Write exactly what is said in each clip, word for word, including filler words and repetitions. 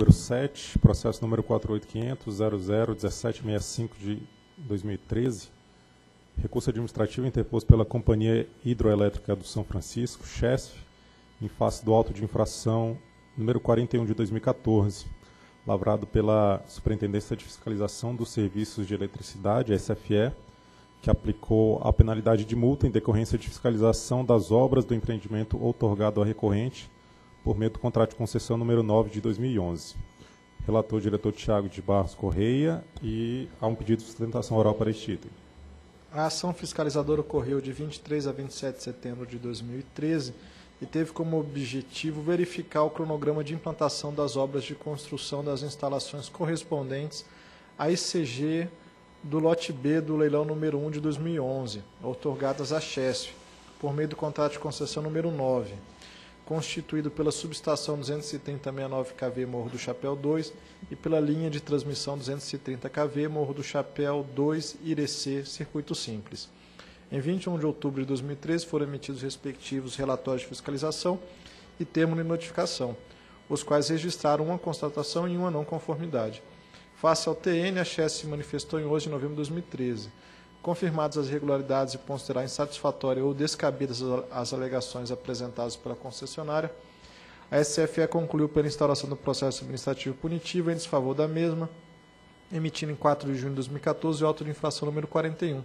número sete, processo número quatro oito cinco zero zero zero zero um sete seis cinco de dois mil e treze, recurso administrativo interposto pela Companhia Hidroelétrica do São Francisco, C H E S F, em face do auto de infração número quarenta e um de dois mil e quatorze, lavrado pela Superintendência de Fiscalização dos Serviços de Eletricidade, S F E, que aplicou a penalidade de multa em decorrência de fiscalização das obras do empreendimento outorgado a recorrente por meio do contrato de concessão número nove de dois mil e onze. Relator, diretor Tiago de Barros Correia, e há um pedido de sustentação oral para este item. A ação fiscalizadora ocorreu de vinte e três a vinte e sete de setembro de dois mil e treze e teve como objetivo verificar o cronograma de implantação das obras de construção das instalações correspondentes à I C G do lote B do leilão número um de dois mil e onze, outorgadas à C H E S F, por meio do contrato de concessão número nove, constituído pela subestação duzentos e trinta ponto sessenta e nove quilovolts Morro do Chapéu dois e pela linha de transmissão duzentos e trinta quilovolts Morro do Chapéu dois Irecê, circuito simples. Em vinte e um de outubro de dois mil e treze foram emitidos os respectivos relatórios de fiscalização e termo de notificação, os quais registraram uma constatação e uma não conformidade. Face ao T N, a C H E S se manifestou em onze de novembro de dois mil e treze. Confirmadas as irregularidades e considerar insatisfatória ou descabidas as alegações apresentadas pela concessionária, a S F E concluiu pela instauração do processo administrativo punitivo em desfavor da mesma, emitindo em quatro de junho de dois mil e quatorze o auto de infração número quarenta e um,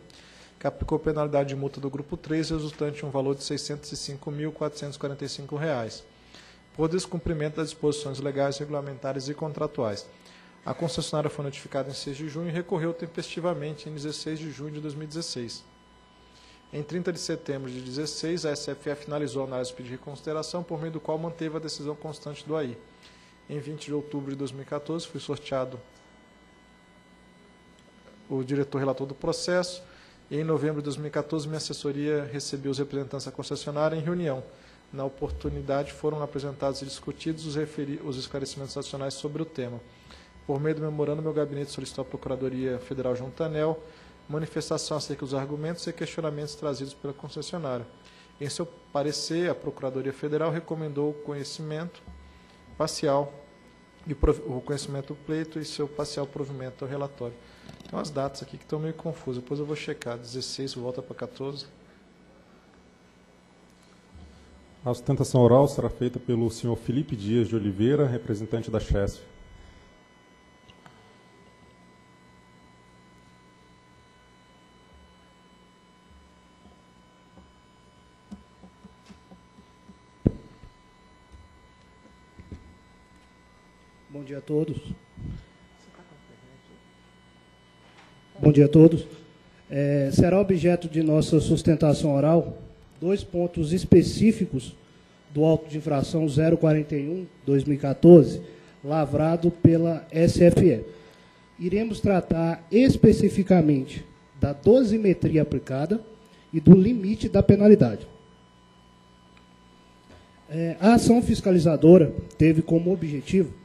que aplicou penalidade de multa do grupo três, resultante em um valor de seiscentos e cinco mil, quatrocentos e quarenta e cinco reais, por descumprimento das disposições legais, regulamentares e contratuais. A concessionária foi notificada em seis de junho e recorreu tempestivamente em dezesseis de junho de dois mil e dezesseis. Em trinta de setembro de dois mil e dezesseis, a S F E finalizou a análise do pedido de reconsideração, por meio do qual manteve a decisão constante do A I. Em vinte de outubro de dois mil e quatorze, foi sorteado o diretor relator do processo, e em novembro de dois mil e quatorze, minha assessoria recebeu os representantes da concessionária em reunião. Na oportunidade, foram apresentados e discutidos os, os esclarecimentos adicionais sobre o tema. Por meio do memorando, meu gabinete solicitou à Procuradoria Federal junto à ANEEL manifestação acerca dos argumentos e questionamentos trazidos pela concessionária. Em seu parecer, a Procuradoria Federal recomendou o conhecimento parcial e o conhecimento do pleito e seu parcial provimento ao relatório. Então, as datas aqui que estão meio confusas, depois eu vou checar. dezesseis volta para quatorze. A sustentação oral será feita pelo senhor Felipe Dias de Oliveira, representante da C H E S F. Bom dia a todos. Bom dia a todos. É, será objeto de nossa sustentação oral dois pontos específicos do auto de infração zero quarenta e um barra dois mil e quatorze, lavrado pela S F E. Iremos tratar especificamente da dosimetria aplicada e do limite da penalidade. É, a ação fiscalizadora teve como objetivo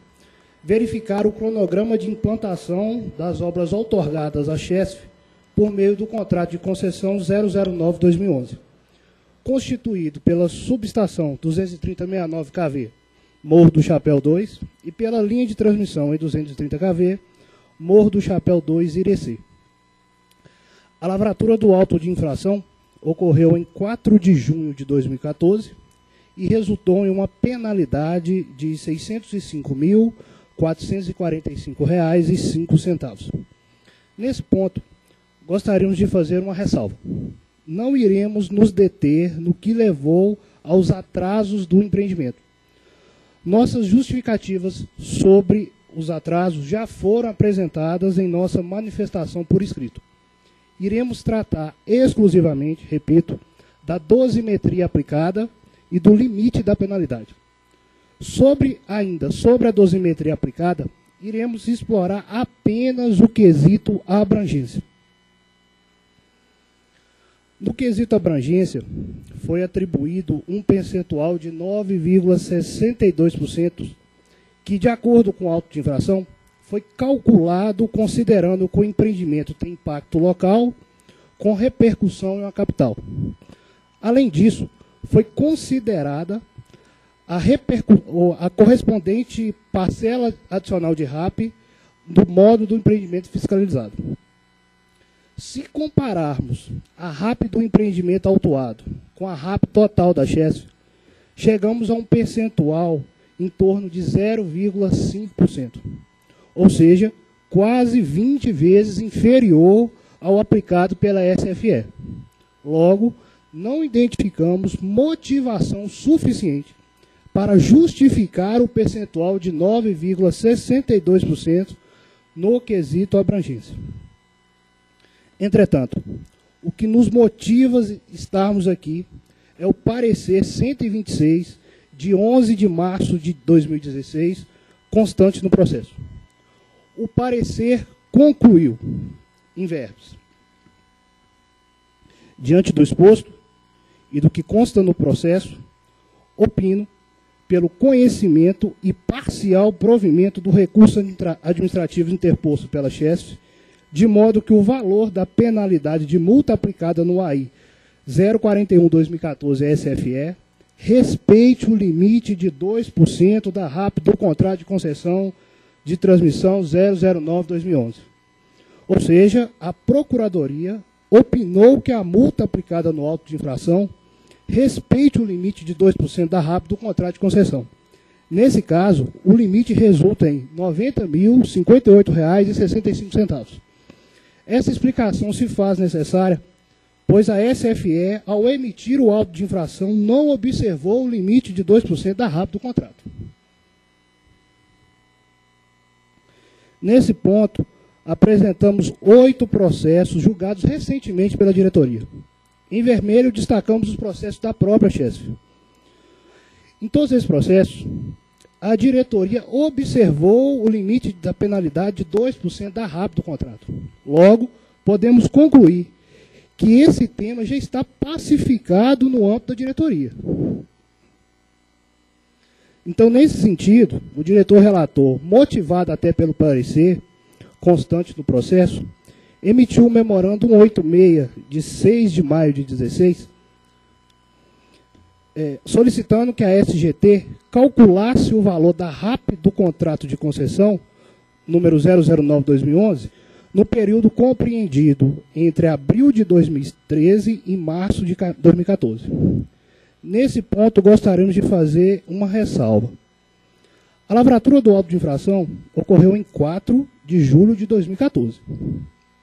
verificar o cronograma de implantação das obras outorgadas à C H E S F por meio do contrato de concessão zero zero nove barra dois mil e onze, constituído pela subestação duzentos e trinta ponto sessenta e nove quilovolts Morro do Chapéu dois e pela linha de transmissão em duzentos e trinta quilovolts Morro do Chapéu dois Irecê. A lavratura do auto de infração ocorreu em quatro de junho de dois mil e quatorze e resultou em uma penalidade de seiscentos e cinco mil, quatrocentos e quarenta e cinco reais e cinco centavos. Nesse ponto, gostaríamos de fazer uma ressalva. Não iremos nos deter no que levou aos atrasos do empreendimento. Nossas justificativas sobre os atrasos já foram apresentadas em nossa manifestação por escrito. Iremos tratar exclusivamente, repito, da dosimetria aplicada e do limite da penalidade. Sobre, ainda, sobre a dosimetria aplicada, iremos explorar apenas o quesito abrangência. No quesito abrangência, foi atribuído um percentual de nove vírgula sessenta e dois por cento, que, de acordo com o auto de infração, foi calculado considerando que o empreendimento tem impacto local com repercussão em uma capital. Além disso, foi considerada a, a correspondente parcela adicional de R A P do modo do empreendimento fiscalizado. Se compararmos a R A P do empreendimento autuado com a R A P total da C H E S F, chegamos a um percentual em torno de zero vírgula cinco por cento, ou seja, quase vinte vezes inferior ao aplicado pela S F E. Logo, não identificamos motivação suficiente para justificar o percentual de nove vírgula sessenta e dois por cento no quesito abrangência. Entretanto, o que nos motiva estarmos aqui é o parecer cento e vinte e seis, de onze de março de dois mil e dezesseis, constante no processo. O parecer concluiu, em verbos: diante do exposto e do que consta no processo, opino pelo conhecimento e parcial provimento do recurso administrativo interposto pela C H E S F, de modo que o valor da penalidade de multa aplicada no A I zero quarenta e um barra dois mil e quatorze S F E respeite o limite de dois por cento da R A P do contrato de concessão de transmissão zero zero nove barra dois mil e onze. Ou seja, a Procuradoria opinou que a multa aplicada no auto de infração respeite o limite de dois por cento da R A P do contrato de concessão. Nesse caso, o limite resulta em noventa mil cinquenta e oito reais e sessenta e cinco centavos. Essa explicação se faz necessária, pois a S F E, ao emitir o auto de infração, não observou o limite de dois por cento da R A P do contrato. Nesse ponto, apresentamos oito processos julgados recentemente pela diretoria. Em vermelho, destacamos os processos da própria C H E S F. Em todos esses processos, a diretoria observou o limite da penalidade de dois por cento da R A P do contrato. Logo, podemos concluir que esse tema já está pacificado no âmbito da diretoria. Então, nesse sentido, o diretor relator, motivado até pelo parecer constante do processo, emitiu o memorando cento e oitenta e seis, de seis de maio de dezesseis, é, solicitando que a S G T calculasse o valor da R A P do contrato de concessão, número zero zero nove barra dois mil e onze, no período compreendido entre abril de dois mil e treze e março de dois mil e quatorze. Nesse ponto, gostaríamos de fazer uma ressalva. A lavratura do auto de infração ocorreu em quatro de julho de dois mil e quatorze.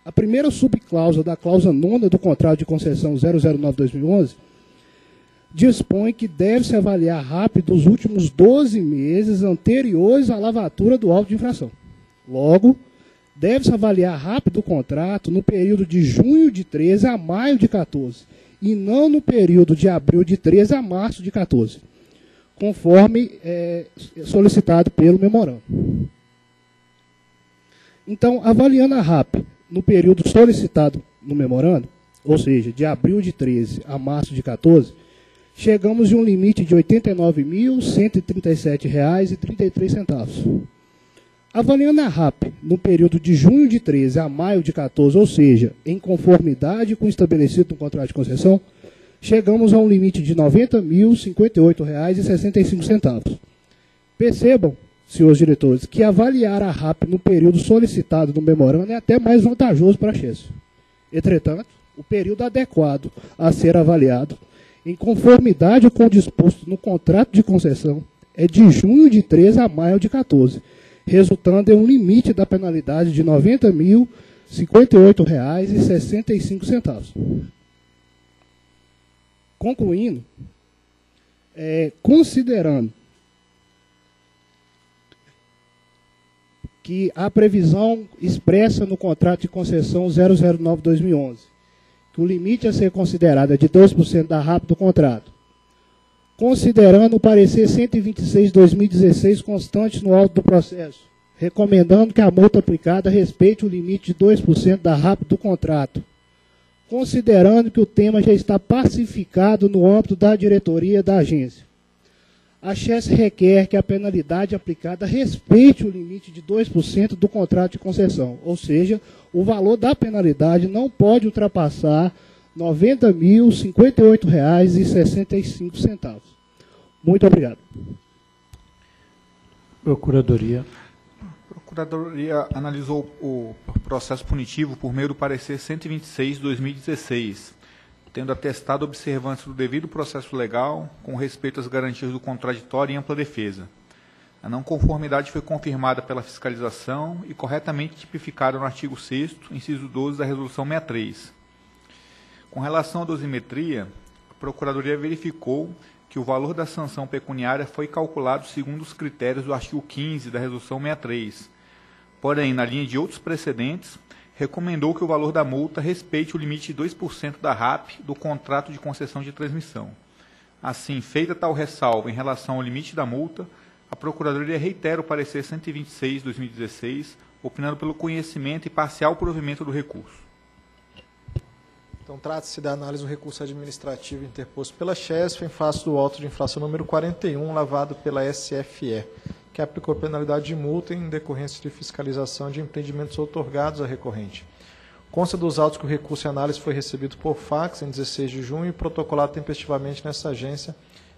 A primeira subcláusula da cláusula nona do contrato de concessão zero zero nove barra dois mil e onze dispõe que deve-se avaliar rápido os últimos doze meses anteriores à lavratura do auto de infração. Logo, deve-se avaliar rápido o contrato no período de junho de treze a maio de quatorze e não no período de abril de treze a março de quatorze, conforme é, solicitado pelo memorando. Então, avaliando a R A P no período solicitado no memorando, ou seja, de abril de treze a março de quatorze, chegamos a um limite de oitenta e nove mil cento e trinta e sete reais e trinta e três centavos. Avaliando a R A P no período de junho de treze a maio de quatorze, ou seja, em conformidade com o estabelecido no contrato de concessão, chegamos a um limite de noventa mil cinquenta e oito reais e sessenta e cinco centavos. Percebam, senhores diretores, que avaliar a R A P no período solicitado no memorando é até mais vantajoso para a C H E S F. Entretanto, o período adequado a ser avaliado, em conformidade com o disposto no contrato de concessão, é de junho de treze a maio de quatorze, resultando em um limite da penalidade de noventa mil cinquenta e oito reais e sessenta e cinco centavos. Concluindo, é, considerando que a previsão expressa no contrato de concessão zero zero nove barra dois mil e onze, que o limite a ser considerado é de dois por cento da R A P do contrato, considerando o parecer cento e vinte e seis barra dois mil e dezesseis constante no auto do processo, recomendando que a multa aplicada respeite o limite de dois por cento da R A P do contrato, considerando que o tema já está pacificado no âmbito da diretoria da agência, a C H E S F requer que a penalidade aplicada respeite o limite de dois por cento do contrato de concessão, ou seja, o valor da penalidade não pode ultrapassar noventa mil cinquenta e oito reais e sessenta e cinco centavos. Muito obrigado. Procuradoria. A Procuradoria analisou o processo punitivo por meio do parecer cento e vinte e seis de dois mil e dezesseis, tendo atestado a observância do devido processo legal com respeito às garantias do contraditório e ampla defesa. A não conformidade foi confirmada pela fiscalização e corretamente tipificada no artigo sexto, inciso doze da Resolução sessenta e três. Com relação à dosimetria, a Procuradoria verificou que o valor da sanção pecuniária foi calculado segundo os critérios do artigo quinze da Resolução sessenta e três. Porém, na linha de outros precedentes, recomendou que o valor da multa respeite o limite de dois por cento da R A P do contrato de concessão de transmissão. Assim, feita tal ressalva em relação ao limite da multa, a Procuradoria reitera o parecer cento e vinte e seis de dois mil e dezesseis, opinando pelo conhecimento e parcial provimento do recurso. Então, trata-se da análise do recurso administrativo interposto pela Chesf em face do auto de infração número quarenta e um, lavado pela S F E, que aplicou penalidade de multa em decorrência de fiscalização de empreendimentos outorgados à recorrente. Consta dos autos que o recurso em análise foi recebido por fax em dezesseis de junho e protocolado tempestivamente nessa agência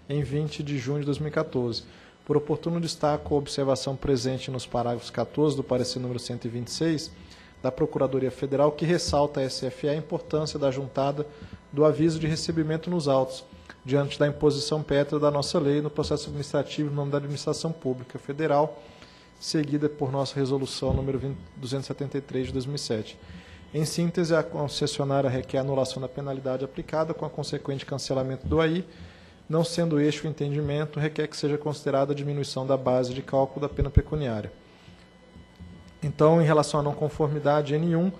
em vinte de junho de dois mil e quatorze. Por oportuno destaco a observação presente nos parágrafos quatorze do parecer número cento e vinte e seis, da Procuradoria Federal, que ressalta a S F E a importância da juntada do aviso de recebimento nos autos, diante da imposição pétrea da nossa lei no processo administrativo no nome da Administração Pública Federal, seguida por nossa resolução número duzentos e setenta e três de dois mil e sete. Em síntese, a concessionária requer a anulação da penalidade aplicada com a consequente cancelamento do A I, não sendo este o entendimento, requer que seja considerada a diminuição da base de cálculo da pena pecuniária. Então, em relação à não conformidade, N um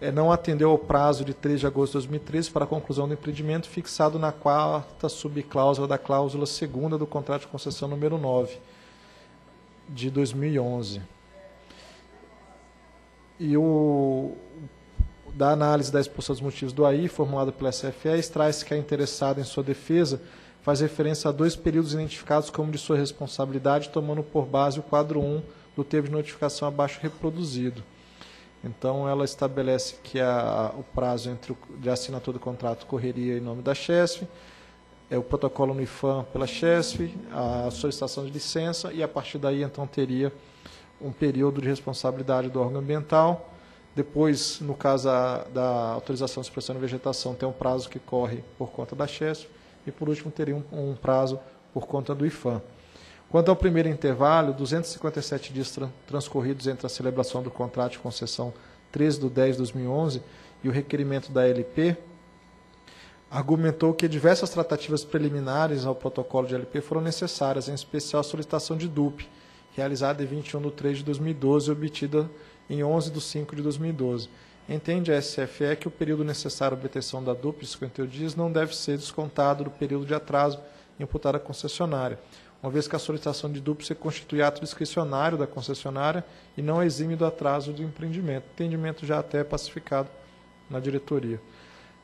eh, não atendeu ao prazo de três de agosto de dois mil e treze para a conclusão do empreendimento fixado na quarta subcláusula da cláusula segunda do contrato de concessão número nove de dois mil e onze. E o da análise da expulsão dos motivos do A I, formulada pela S F E, traz que a interessada em sua defesa faz referência a dois períodos identificados como de sua responsabilidade, tomando por base o quadro um do termo de notificação abaixo reproduzido. Então, ela estabelece que a, o prazo entre o, de assinatura do contrato correria em nome da Chesf, é o protocolo no IFAM pela Chesf, a solicitação de licença, e a partir daí, então, teria um período de responsabilidade do órgão ambiental. Depois, no caso a, da autorização de supressão de vegetação, tem um prazo que corre por conta da Chesf, e, por último, teria um, um prazo por conta do IFAM. Quanto ao primeiro intervalo, duzentos e cinquenta e sete dias transcorridos entre a celebração do contrato de concessão treze de dez de dois mil e onze e o requerimento da L P, argumentou que diversas tratativas preliminares ao protocolo de L P foram necessárias, em especial a solicitação de D U P, realizada em vinte e um de três de dois mil e doze e obtida em onze de cinco de dois mil e doze. Entende a S F E que o período necessário à obtenção da D U P, de cinquenta e um dias, não deve ser descontado do período de atraso imputado à concessionária, uma vez que a solicitação de D U P se constitui ato discricionário da concessionária e não exime do atraso do empreendimento. Entendimento já até pacificado na diretoria.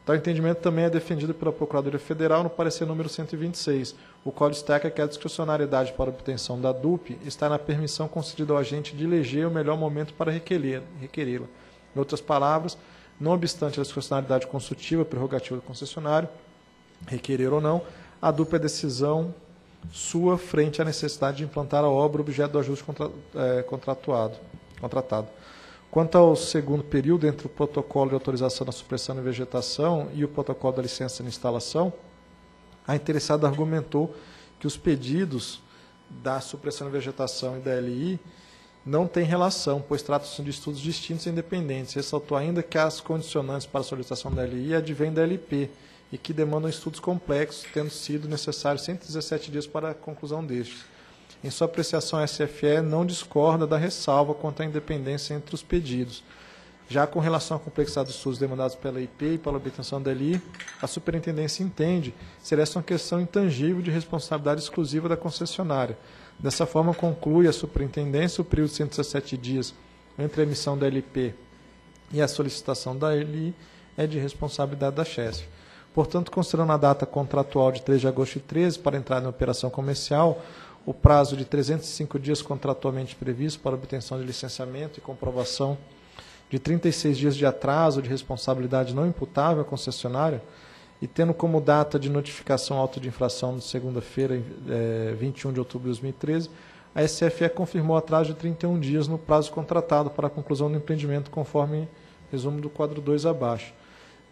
Tal entendimento também é defendido pela Procuradoria Federal no parecer número cento e vinte e seis, o qual destaca que a discricionariedade para obtenção da D U P está na permissão concedida ao agente de eleger o melhor momento para requerê-la. Em outras palavras, não obstante a discricionariedade consultiva, prerrogativa do concessionário, requerer ou não, a D U P é decisão sua frente à necessidade de implantar a obra objeto do ajuste contra, é, contratuado, contratado. Quanto ao segundo período, entre o protocolo de autorização da supressão de vegetação e o protocolo da licença de instalação, a interessada argumentou que os pedidos da supressão de vegetação e da L I não têm relação, pois tratam-se de estudos distintos e independentes. Ressaltou ainda que as condicionantes para a solicitação da L I advêm da L P, e que demandam estudos complexos, tendo sido necessários cento e dezessete dias para a conclusão destes. Em sua apreciação, a S F E não discorda da ressalva quanto à independência entre os pedidos. Já com relação à complexidade dos estudos demandados pela I P e pela obtenção da L I, a Superintendência entende ser essa uma questão intangível de responsabilidade exclusiva da concessionária. Dessa forma, conclui a Superintendência o período de cento e dezessete dias entre a emissão da L P e a solicitação da L I é de responsabilidade da Chesf. Portanto, considerando a data contratual de três de agosto de treze para entrar na operação comercial, o prazo de trezentos e cinco dias contratualmente previsto para obtenção de licenciamento e comprovação de trinta e seis dias de atraso de responsabilidade não imputável à concessionária e tendo como data de notificação auto de infração de segunda-feira, é, vinte e um de outubro de dois mil e treze, a S F E confirmou atraso de trinta e um dias no prazo contratado para a conclusão do empreendimento, conforme resumo do quadro dois abaixo.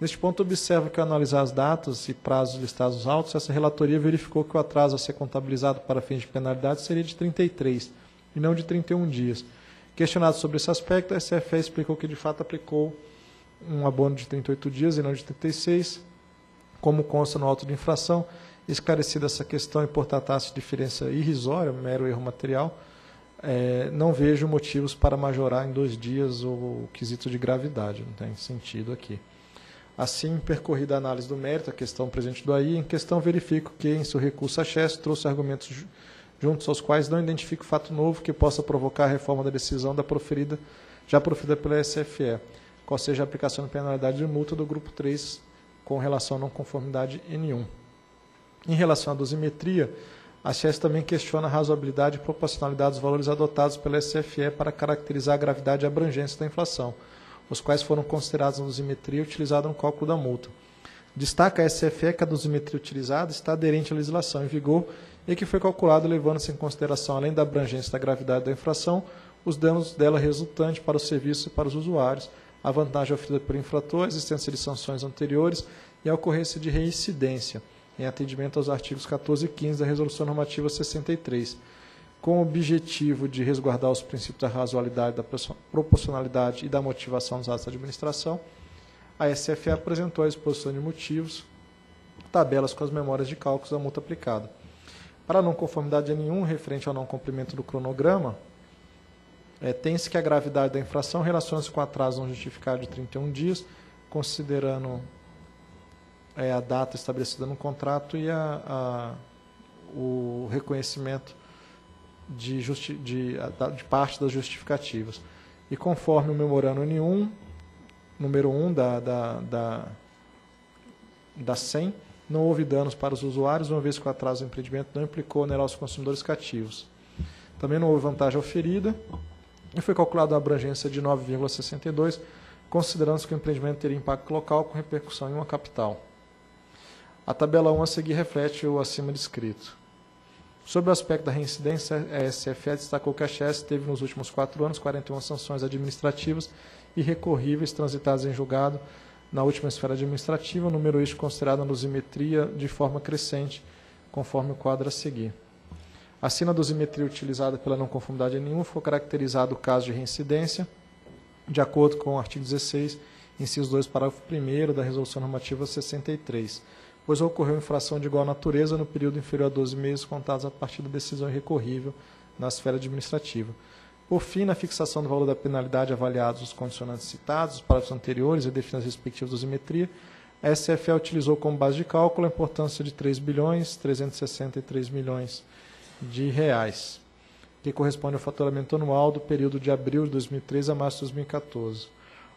Neste ponto, observo que, ao analisar as datas e prazos listados nos autos, essa relatoria verificou que o atraso a ser contabilizado para fins de penalidade seria de trinta e três, e não de trinta e um dias. Questionado sobre esse aspecto, a S F E explicou que, de fato, aplicou um abono de trinta e oito dias e não de trinta e seis, como consta no auto de infração. Esclarecida essa questão e por tratar-se de diferença irrisória, mero erro material, é, não vejo motivos para majorar em dois dias o quesito de gravidade, não tem sentido aqui. Assim, percorrida a análise do mérito, a questão presente do A I, em questão verifico que em seu recurso a X E S trouxe argumentos juntos aos quais não identifico fato novo que possa provocar a reforma da decisão da proferida, já proferida pela S F E, qual seja a aplicação de penalidade de multa do grupo três com relação à não conformidade N um. Em relação à dosimetria, a C I E S também questiona a razoabilidade e proporcionalidade dos valores adotados pela S F E para caracterizar a gravidade e a abrangência da inflação, os quais foram considerados na dosimetria utilizada no cálculo da multa. Destaca a S F E que a dosimetria utilizada está aderente à legislação em vigor e que foi calculada levando-se em consideração, além da abrangência da gravidade da infração, os danos dela resultantes para o serviço e para os usuários, a vantagem oferecida pelo infrator, a existência de sanções anteriores e a ocorrência de reincidência, em atendimento aos artigos quatorze e quinze da Resolução Normativa sessenta e três, com o objetivo de resguardar os princípios da razoabilidade, da proporcionalidade e da motivação dos atos da administração, a S F E apresentou a exposição de motivos, tabelas com as memórias de cálculos da multa aplicada. Para não conformidade nenhuma referente ao não cumprimento do cronograma, é, tem-se que a gravidade da infração relaciona-se com atraso não justificado de trinta e um dias, considerando é a data estabelecida no contrato e a, a, o reconhecimento de, justi de, de parte das justificativas. E conforme o memorando N um, número um da, da, da, da C E M, não houve danos para os usuários, uma vez que o atraso do empreendimento não implicou onerar os consumidores cativos. Também não houve vantagem oferida e foi calculada uma abrangência de nove vírgula sessenta e dois, considerando-se que o empreendimento teria impacto local com repercussão em uma capital. A tabela um a seguir reflete o acima descrito. Sobre o aspecto da reincidência, a S F E destacou que a X E S teve nos últimos quatro anos quarenta e uma sanções administrativas e recorríveis transitadas em julgado na última esfera administrativa, número este considerado na dosimetria de forma crescente, conforme o quadro a seguir. Assim, na dosimetria utilizada pela não conformidade nenhuma, foi caracterizado o caso de reincidência, de acordo com o artigo dezesseis, inciso dois, parágrafo primeiro da Resolução Normativa sessenta e três. Pois ocorreu infração de igual natureza no período inferior a doze meses contados a partir da decisão irrecorrível na esfera administrativa. Por fim, na fixação do valor da penalidade avaliados os condicionantes citados, os parágrafos anteriores e definições respectivas da dosimetria, a S F E utilizou como base de cálculo a importância de três bilhões trezentos e sessenta e três milhões de reais, que corresponde ao faturamento anual do período de abril de dois mil e treze a março de dois mil e catorze.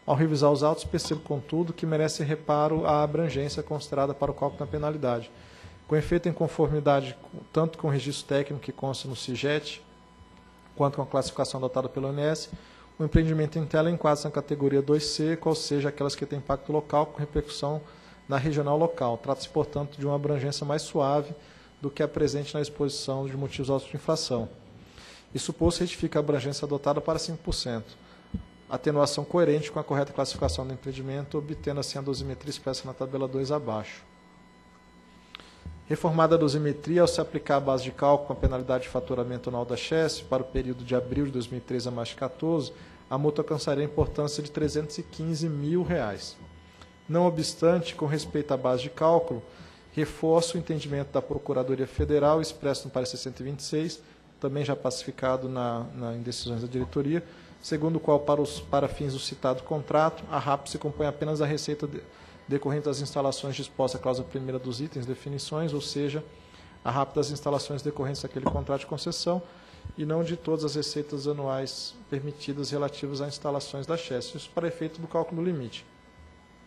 Ao revisar os autos, percebo, contudo, que merece reparo a abrangência considerada para o cálculo da penalidade. Com efeito, em conformidade tanto com o registro técnico que consta no CIGET, quanto com a classificação adotada pelo O N S, o empreendimento em tela enquadra-se na categoria dois C, qual seja aquelas que têm impacto local com repercussão na regional local. Trata-se, portanto, de uma abrangência mais suave do que a presente na exposição de motivos autos de infração. E suposto retifica a abrangência adotada para cinco por cento. Atenuação coerente com a correta classificação do empreendimento, obtendo assim a dosimetria expressa na tabela dois abaixo. Reformada a dosimetria, ao se aplicar a base de cálculo com a penalidade de faturamento anual da X E S para o período de abril de dois mil e treze a março de dois mil e catorze, a multa alcançaria a importância de trezentos e quinze mil reais. Não obstante, com respeito à base de cálculo, reforço o entendimento da Procuradoria Federal, expresso no parecer cento e vinte e seis, também já pacificado na, na, em decisões da diretoria, segundo o qual, para, os, para fins do citado contrato, a R A P se compõe apenas da receita de, decorrente das instalações disposta à cláusula primeira dos itens, definições, ou seja, a R A P das instalações decorrentes daquele contrato de concessão, e não de todas as receitas anuais permitidas relativas a instalações da X E S, isso para efeito do cálculo do limite.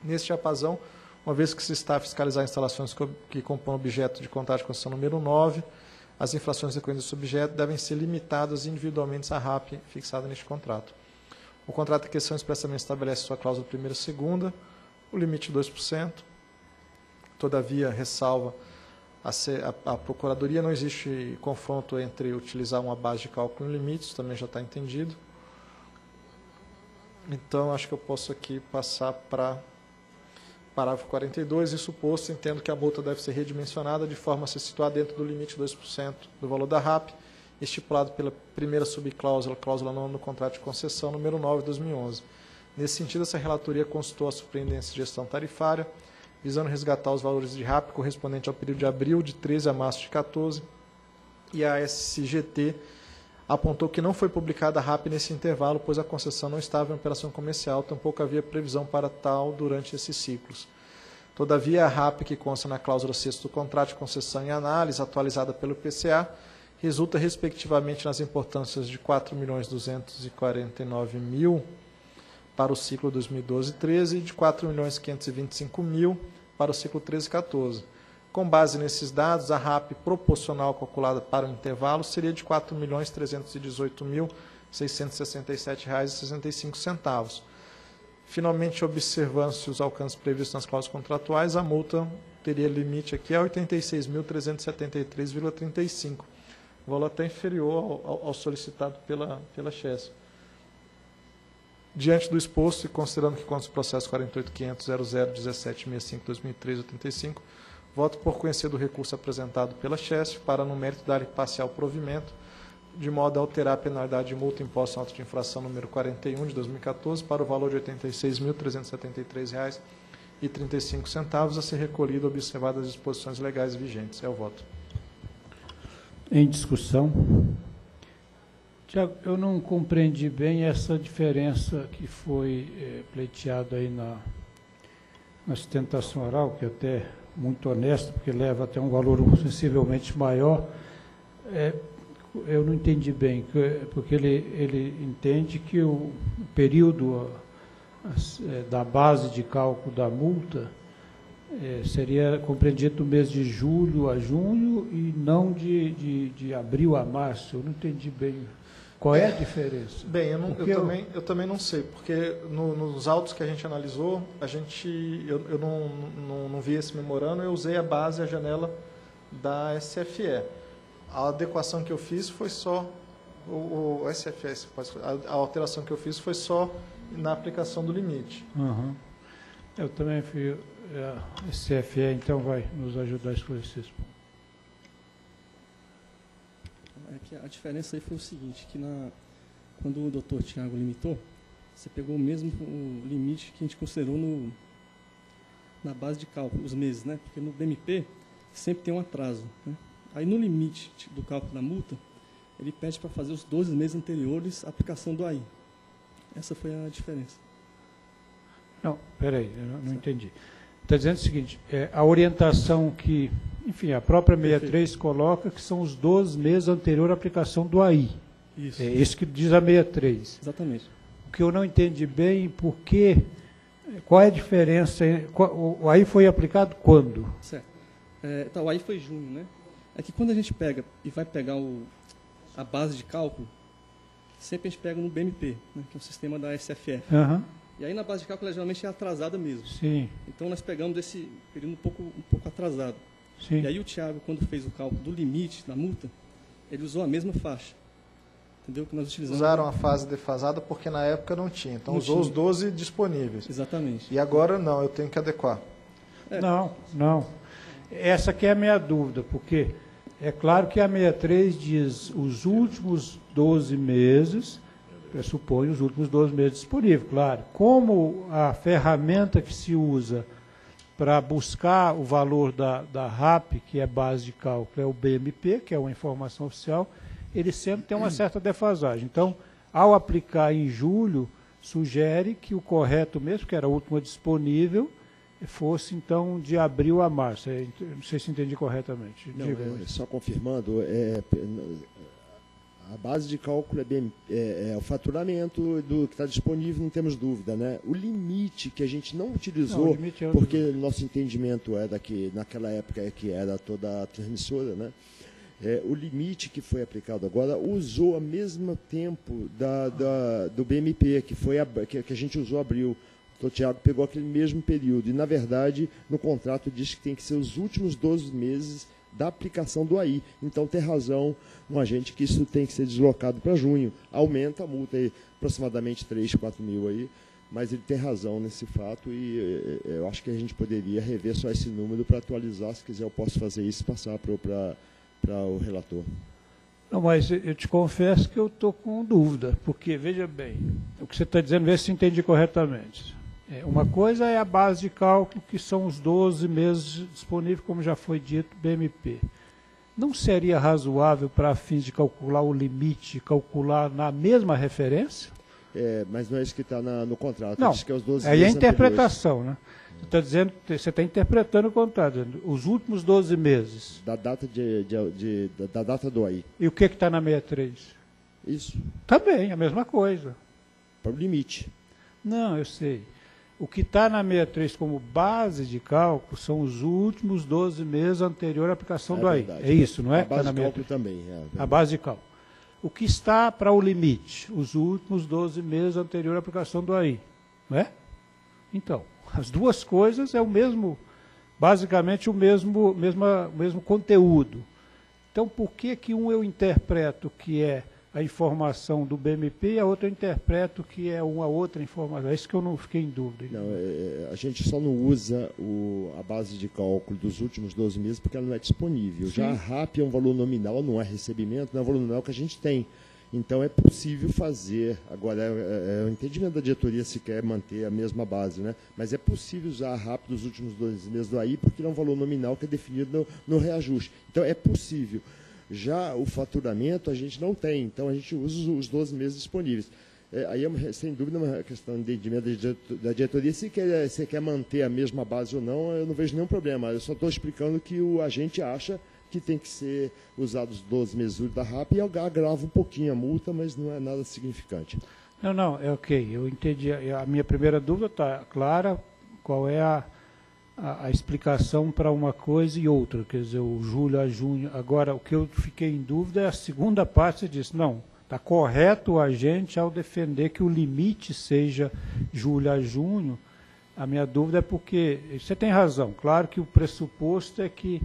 Neste apazão, uma vez que se está a fiscalizar instalações que, que compõem objeto de contrato de concessão número nove, as infrações decorrentes do subjeto devem ser limitadas individualmente à R A P fixada neste contrato. O contrato em questão expressamente estabelece sua cláusula primeira e segunda, o limite de dois por cento, todavia, ressalva, a, ser, a, a Procuradoria não existe confronto entre utilizar uma base de cálculo e limites, também já está entendido. Então, acho que eu posso aqui passar para parágrafo quarenta e dois. Isso posto, entendo que a multa deve ser redimensionada de forma a se situar dentro do limite de dois por cento do valor da R A P, estipulado pela primeira subcláusula, cláusula nona do contrato de concessão, número nove de dois mil e onze. Nesse sentido, essa relatoria consultou a Superintendência de Gestão Tarifária, visando resgatar os valores de R A P correspondente ao período de abril de treze a março de quatorze, e a S G T apontou que não foi publicada a R A P nesse intervalo, pois a concessão não estava em operação comercial, tampouco havia previsão para tal durante esses ciclos. Todavia, a R A P, que consta na cláusula sexta do contrato de concessão em análise, atualizada pelo P C A, resulta respectivamente nas importâncias de quatro milhões duzentos e quarenta e nove mil reais para o ciclo dois mil e doze a treze e de quatro milhões quinhentos e vinte e cinco mil reais para o ciclo treze a quatorze. Com base nesses dados, a R A P proporcional calculada para o intervalo seria de quatro milhões trezentos e dezoito mil seiscentos e sessenta e sete reais e sessenta e cinco centavos. Finalmente, observando-se os alcances previstos nas cláusulas contratuais, a multa teria limite aqui a oitenta e seis mil trezentos e setenta e três reais e trinta e cinco centavos, valor até inferior ao, ao solicitado pela, pela Chesf. Diante do exposto e considerando que consta o processo quarenta e oito ponto quinhentos ponto zero zero um sete seis cinco dois mil e três oitenta e cinco, voto por conhecer do recurso apresentado pela Chesf para, no mérito, dar parcial provimento, de modo a alterar a penalidade de multa imposta em auto de infração número quarenta e um de dois mil e quatorze para o valor de oitenta e seis mil trezentos e setenta e três reais e trinta e cinco centavos a ser recolhido observado as disposições legais vigentes. É o voto. Em discussão. Tiago, eu não compreendi bem essa diferença que foi é, pleiteada aí na, na sustentação oral, que até... muito honesto, porque leva até um valor sensivelmente maior, é, eu não entendi bem, porque ele, ele entende que o período da base de cálculo da multa é, seria compreendido do mês de julho a junho e não de, de, de abril a março. Eu não entendi bem qual é a diferença. Bem, eu, não, eu, eu... Também, eu também não sei, porque no, nos autos que a gente analisou, a gente, eu, eu não, não, não vi esse memorando, eu usei a base, a janela da S F E. A adequação que eu fiz foi só, o, o S F S, a, a alteração que eu fiz foi só na aplicação do limite. Uhum. Eu também fui, a S F E, então vai nos ajudar a esclarecer isso. É que a diferença aí foi o seguinte, que na, quando o doutor Tiago limitou, você pegou o mesmo o limite que a gente considerou no, na base de cálculo, os meses, né? Porque no B M P sempre tem um atraso, né? Aí no limite do cálculo da multa, ele pede para fazer os doze meses anteriores a aplicação do A I. Essa foi a diferença. Não, peraí, eu não, não entendi. Está dizendo o seguinte, é, a orientação que, enfim, a própria sessenta e três Perfeito. Coloca que são os doze meses anterior à aplicação do A I. Isso. É isso que diz a sessenta e três. Exatamente. O que eu não entendi bem, porque, qual é a diferença, qual, o A I foi aplicado quando? Certo. É, então, o A I foi junho, né? É que quando a gente pega e vai pegar o, a base de cálculo, sempre a gente pega no B M P, né, que é o sistema da S F E. Aham. Uhum. E aí, na base de cálculo, geralmente é atrasada mesmo. Sim. Então, nós pegamos esse período um pouco, um pouco atrasado. Sim. E aí, o Tiago, quando fez o cálculo do limite da multa, ele usou a mesma faixa. Entendeu? Que nós utilizamos. Usaram a fase defasada porque, na época, não tinha. Então, não usou tinha. Os doze disponíveis. Exatamente. E agora, não, eu tenho que adequar. É. Não, não. Essa aqui é a minha dúvida, porque é claro que a sessenta e três diz os últimos doze meses... pressupõe os últimos doze meses disponíveis, claro. Como a ferramenta que se usa para buscar o valor da, da R A P, que é base de cálculo, é o B M P, que é uma informação oficial, ele sempre tem uma certa defasagem. Então, ao aplicar em julho, sugere que o correto mesmo, que era a última disponível, fosse, então, de abril a março. Não sei se entendi corretamente. Não, é, só confirmando... É... A base de cálculo é, bem, é, é o faturamento do que está disponível, não temos dúvida, né? O limite que a gente não utilizou, não, é porque o nosso entendimento era que naquela época que era toda a transmissora, né? É, o limite que foi aplicado agora usou ao mesmo tempo da, da, do B M P, que, foi a, que a gente usou abril. Então, o Tiago pegou aquele mesmo período e, na verdade, no contrato diz que tem que ser os últimos doze meses da aplicação do A I. Então, tem razão um agente que isso tem que ser deslocado para junho. Aumenta a multa aí, aproximadamente três, quatro mil aí, mas ele tem razão nesse fato e eu acho que a gente poderia rever só esse número para atualizar. Se quiser, eu posso fazer isso e passar para para o relator. Não, mas eu te confesso que eu estou com dúvida, porque, veja bem, o que você está dizendo, vê se entendi corretamente. É, uma coisa é a base de cálculo, que são os doze meses disponíveis, como já foi dito, B M P. Não seria razoável, para fins de calcular o limite, calcular na mesma referência? É, mas não é isso que está no contrato. Não, que é, os doze aí é a interpretação, anteriores. Né? Você está dizendo, você está interpretando o contrato, dizendo, os últimos doze meses. Da data, de, de, de, da data do A I. E o que está na sessenta e três? Isso. Está bem, a mesma coisa. Para o limite. Não, eu sei. O que está na sessenta e três como base de cálculo são os últimos doze meses anterior à aplicação é do A I. É isso, não é? A base tá na de cálculo também. É a base de cálculo. O que está para o limite? Os últimos doze meses anterior à aplicação do A I. Não é? Então, as duas coisas é o mesmo, basicamente o mesmo, mesma, mesmo conteúdo. Então, por que que um eu interpreto que é a informação do B M P e a outra eu interpreto que é uma outra informação? É isso que eu não fiquei em dúvida. Não, é, a gente só não usa o, a base de cálculo dos últimos doze meses porque ela não é disponível. Sim. Já a R A P é um valor nominal, não é recebimento, não é um valor nominal que a gente tem. Então, é possível fazer, agora, é, é, o entendimento da diretoria se quer manter a mesma base, né? Mas é possível usar rápido os últimos dois meses do A I, porque ele é um valor nominal que é definido no, no reajuste. Então, é possível. Já o faturamento a gente não tem, então a gente usa os, os doze meses disponíveis. É, aí, é uma, sem dúvida, uma questão de entendimento da diretoria, se quer, se quer manter a mesma base ou não, eu não vejo nenhum problema. Eu só estou explicando que o agente acha que tem que ser usados doze meses da R A P, e eu agravo um pouquinho a multa, mas não é nada significante. Não, não, é ok, eu entendi. A minha primeira dúvida está clara, qual é a, a, a explicação para uma coisa e outra, quer dizer, o julho a junho. Agora, o que eu fiquei em dúvida é a segunda parte disso. Não, está correto o agente ao defender que o limite seja julho a junho. A minha dúvida é porque, você tem razão, claro que o pressuposto é que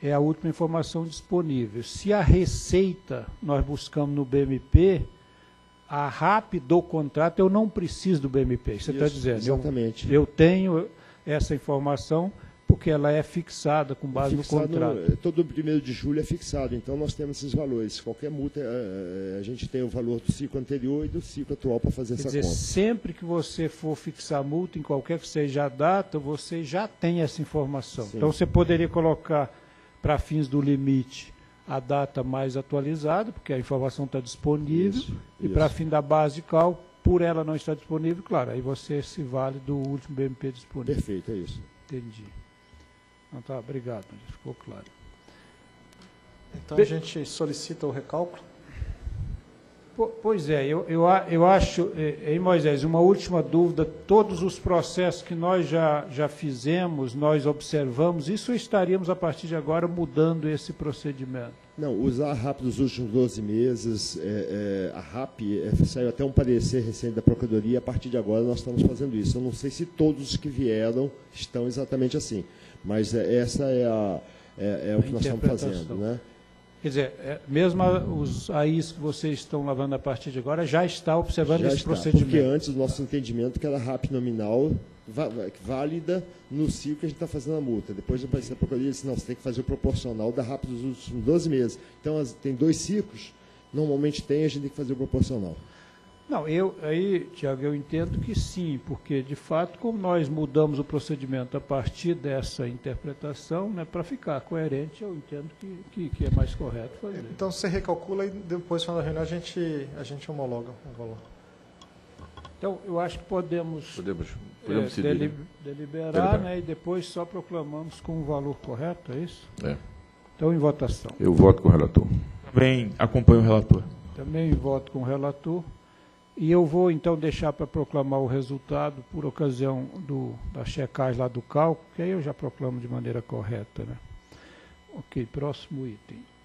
é a última informação disponível. Se a receita nós buscamos no B M P, a R A P do contrato, eu não preciso do B M P, você está dizendo. Exatamente. Eu, eu tenho essa informação porque ela é fixada com base é fixado no contrato. No, todo primeiro de julho é fixado, então nós temos esses valores. Qualquer multa, a, a gente tem o valor do ciclo anterior e do ciclo atual para fazer Quer essa dizer, conta. Sempre que você for fixar multa, em qualquer que seja a data, você já tem essa informação. Sim. Então você poderia colocar, para fins do limite, a data mais atualizada, porque a informação está disponível, isso, e isso. Para fim da base de cálculo, por ela não estar disponível, claro, aí você se vale do último B M P disponível. Perfeito, é isso. Entendi. Então tá, obrigado, ficou claro. Então Be a gente solicita o recálculo? Pois é, eu, eu, eu acho, hein, Moisés, uma última dúvida, todos os processos que nós já, já fizemos, nós observamos, isso estaríamos a partir de agora mudando esse procedimento? Não, usar a R A P nos últimos doze meses, é, é, a R A P é, saiu até um parecer recente da Procuradoria, a partir de agora nós estamos fazendo isso. Eu não sei se todos os que vieram estão exatamente assim, mas é, essa é, a, é, é o que nós estamos fazendo, né? Quer dizer, mesmo os A Is que vocês estão lavando a partir de agora, já está observando já esse está, procedimento. Porque antes o nosso entendimento que era R A P nominal, válida no ciclo que a gente está fazendo a multa. Depois a Procuradoria disse, não, você tem que fazer o proporcional da R A P dos últimos doze meses. Então, tem dois ciclos, normalmente tem, a gente tem que fazer o proporcional. Não, eu, aí, Tiago, eu entendo que sim, porque, de fato, como nós mudamos o procedimento a partir dessa interpretação, né, para ficar coerente, eu entendo que, que, que é mais correto fazer. Então, você recalcula e depois, quando a reunião, a gente, a gente homologa o valor. Então, eu acho que podemos, podemos, podemos é, delib deliberar, deliberar. Né, e depois só proclamamos com o valor correto, é isso? É. Então, em votação. Eu voto com o relator. Também acompanho o relator. Também voto com o relator. E eu vou, então, deixar para proclamar o resultado por ocasião do, da checagem lá do cálculo, que aí eu já proclamo de maneira correta, né? Ok, próximo item.